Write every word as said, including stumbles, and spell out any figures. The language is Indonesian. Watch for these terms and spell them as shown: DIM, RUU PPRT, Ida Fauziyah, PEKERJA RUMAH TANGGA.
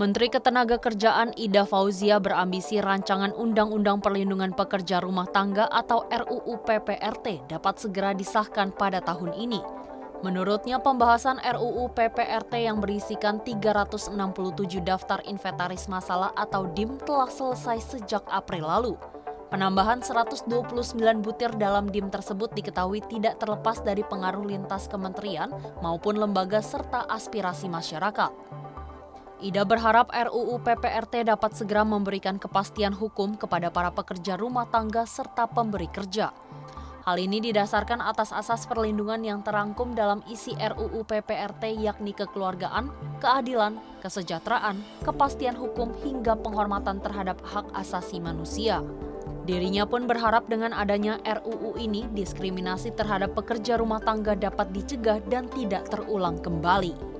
Menteri Ketenagakerjaan Ida Fauziyah berambisi rancangan Undang-Undang Perlindungan Pekerja Rumah Tangga atau R U U P P R T dapat segera disahkan pada tahun ini. Menurutnya, pembahasan R U U P P R T yang berisikan tiga ratus enam puluh tujuh daftar inventaris masalah atau D I M telah selesai sejak April lalu. Penambahan seratus dua puluh sembilan butir dalam D I M tersebut diketahui tidak terlepas dari pengaruh lintas kementerian maupun lembaga serta aspirasi masyarakat. Ida berharap R U U P P R T dapat segera memberikan kepastian hukum kepada para pekerja rumah tangga serta pemberi kerja. Hal ini didasarkan atas asas perlindungan yang terangkum dalam isi R U U P P R T yakni kekeluargaan, keadilan, kesejahteraan, kepastian hukum hingga penghormatan terhadap hak asasi manusia. Dirinya pun berharap dengan adanya R U U ini diskriminasi terhadap pekerja rumah tangga dapat dicegah dan tidak terulang kembali.